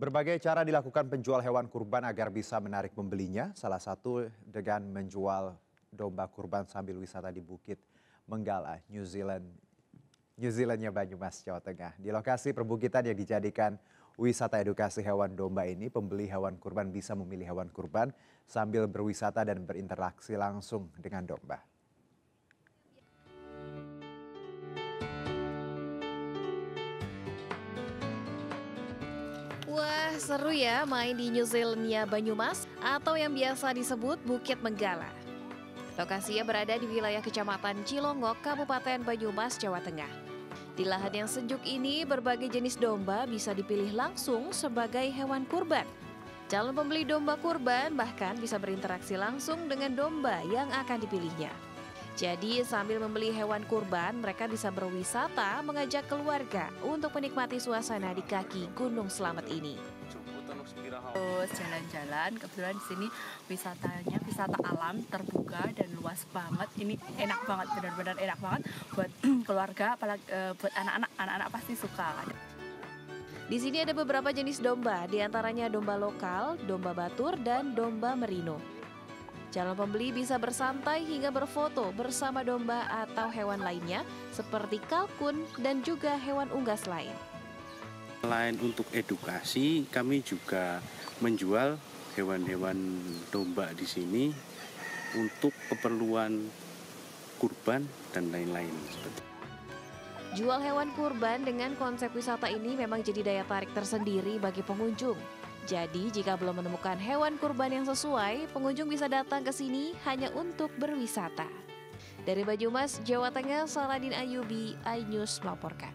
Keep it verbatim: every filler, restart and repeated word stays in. Berbagai cara dilakukan penjual hewan kurban agar bisa menarik pembelinya. Salah satu dengan menjual domba kurban sambil wisata di Bukit Menggala, New Zealand, New Zealandnya Banyumas, Jawa Tengah. Di lokasi perbukitan yang dijadikan wisata edukasi hewan domba ini, pembeli hewan kurban bisa memilih hewan kurban sambil berwisata dan berinteraksi langsung dengan domba. Wah, seru ya main di New Zealandnya Banyumas atau yang biasa disebut Bukit Menggala. Lokasinya berada di wilayah Kecamatan Cilongok, Kabupaten Banyumas, Jawa Tengah. Di lahan yang sejuk ini, berbagai jenis domba bisa dipilih langsung sebagai hewan kurban. Calon pembeli domba kurban bahkan bisa berinteraksi langsung dengan domba yang akan dipilihnya. Jadi sambil membeli hewan kurban, mereka bisa berwisata mengajak keluarga untuk menikmati suasana di kaki Gunung Slamet ini. Terus jalan-jalan, kebetulan di sini wisatanya wisata alam terbuka dan luas banget. Ini enak banget, benar-benar enak banget buat keluarga, apalagi buat anak-anak. Anak-anak pasti suka. Di sini ada beberapa jenis domba, diantaranya domba lokal, domba batur, dan domba merino. Calon pembeli bisa bersantai hingga berfoto bersama domba atau hewan lainnya seperti kalkun dan juga hewan unggas lain. Selain untuk edukasi, kami juga menjual hewan-hewan domba di sini untuk keperluan kurban dan lain-lain. Jual hewan kurban dengan konsep wisata ini memang jadi daya tarik tersendiri bagi pengunjung. Jadi jika belum menemukan hewan kurban yang sesuai, pengunjung bisa datang ke sini hanya untuk berwisata. Dari Banyumas, Jawa Tengah, Saladin Ayubi, iNews melaporkan.